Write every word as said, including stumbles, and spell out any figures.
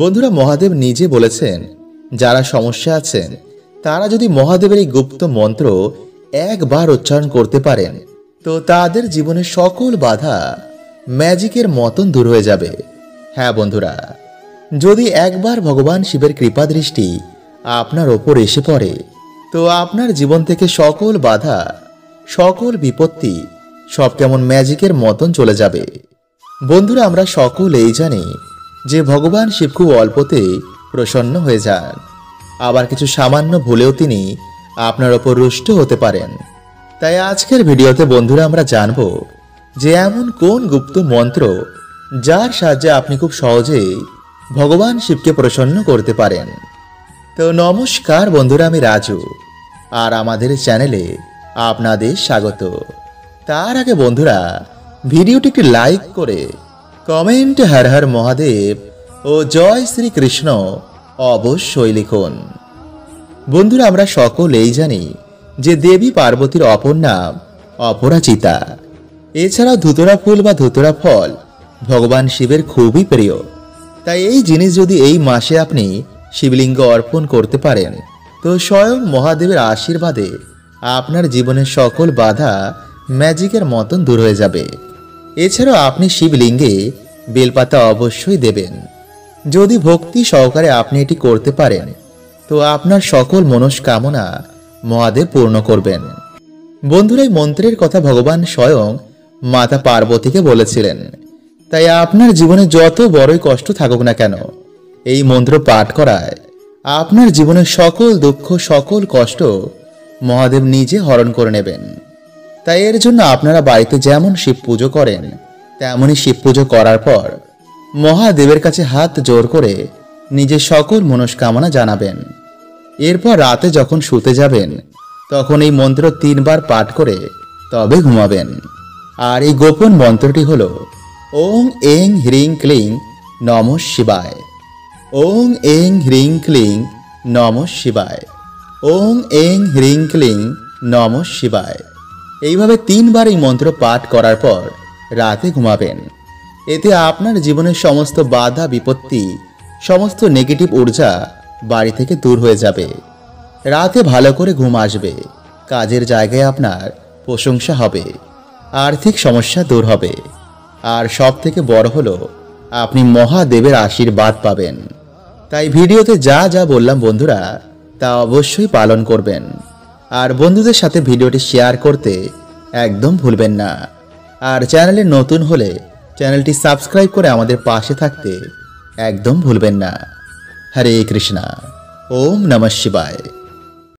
বন্ধুরা, মহাদেব নিজে বলেছেন যারা সমস্যা আছেন তারা যদি মহাদেবের এই গুপ্ত মন্ত্র একবার উচ্চারণ করতে পারেন তো তাদের জীবনের সকল বাধা ম্যাজিকের মতন দূর হয়ে যাবে। হ্যাঁ বন্ধুরা, যদি একবার ভগবান শিবের কৃপা দৃষ্টি আপনার ওপর এসে পড়ে তো আপনার জীবন থেকে সকল বাধা সকল বিপত্তি সব কেমন ম্যাজিকের মতন চলে যাবে। বন্ধুরা, আমরা সকলেই জানি যে ভগবান শিব খুব অল্পতে প্রসন্ন হয়ে যান, আবার কিছু সামান্য ভুলেও তিনি আপনার ওপর রুষ্ট হতে পারেন। তাই আজকের ভিডিওতে বন্ধুরা আমরা জানব যে এমন কোন গুপ্ত মন্ত্র যার সাহায্যে আপনি খুব সহজেই ভগবান শিবকে প্রসন্ন করতে পারেন। তো নমস্কার বন্ধুরা, আমি রাজু আর আমাদের চ্যানেলে আপনাদের স্বাগত। তার আগে বন্ধুরা ভিডিওটি একটি লাইক করে কমেন্ট হর হর মহাদেব ও জয় শ্রীকৃষ্ণ অবশ্যই লিখুন। বন্ধুরা, আমরা সকলেই জানি যে দেবী পার্বতীর অপর নাম অপরাজিতা। এছাড়াও ধুতরা ফুল বা ধুতরা ফল ভগবান শিবের খুবই প্রিয়। তাই এই জিনিস যদি এই মাসে আপনি শিবলিঙ্গ অর্পণ করতে পারেন তো স্বয়ং মহাদেবের আশীর্বাদে আপনার জীবনের সকল বাধা ম্যাজিকের মতন দূর হয়ে যাবে। এছাড়াও আপনি শিবলিঙ্গে বেলপাতা অবশ্যই দেবেন। যদি ভক্তি সহকারে আপনি এটি করতে পারেন তো আপনার সকল মনস্কামনা মহাদেব পূর্ণ করবেন। বন্ধুরা, এই মন্ত্রের কথা ভগবান স্বয়ং মাতা পার্বতীকে বলেছিলেন। তাই আপনার জীবনে যত বড়ই কষ্ট থাকুক না কেন এই মন্ত্র পাঠ করায় আপনার জীবনের সকল দুঃখ সকল কষ্ট মহাদেব নিজে হরণ করে নেবেন। তাই এর জন্য আপনারা বাড়িতে যেমন শিব পুজো করেন তেমনই শিব পুজো করার পর মহাদেবের কাছে হাত জোর করে নিজের সকল মনস্কামনা জানাবেন। এরপর রাতে যখন শুতে যাবেন তখন এই মন্ত্র তিনবার পাঠ করে তবে ঘুমাবেন। আর এই গোপন মন্ত্রটি হল ওং এং হ্রিং ক্লিং নমঃ শিবায়। ওং এং হ্রিং ক্লিং নমঃ শিবায়। ওং এং হ্রিং ক্লিং নমঃ শিবায়। এইভাবে তিনবার এই মন্ত্র পাঠ করার পর রাতে ঘুমাবেন। এতে আপনার জীবনের সমস্ত বাধা বিপত্তি সমস্ত নেগেটিভ ঊর্জা বাড়ি থেকে দূর হয়ে যাবে। রাতে ভালো করে ঘুম আসবে, কাজের জায়গায় আপনার প্রশংসা হবে, আর্থিক সমস্যা দূর হবে, আর সব থেকে বড় হলো আপনি মহাদেবের আশীর্বাদ পাবেন। তাই ভিডিওতে যা যা বললাম বন্ধুরা তা অবশ্যই পালন করবেন। আর বন্ধুদের সাথে ভিডিওটি শেয়ার করতে একদম ভুলবেন না। আর চ্যানেলে নতুন হলে চ্যানেলটি সাবস্ক্রাইব করে আমাদের পাশে থাকতে একদম ভুলবেন না। হরে কৃষ্ণা, ওম নমঃ শিবায়।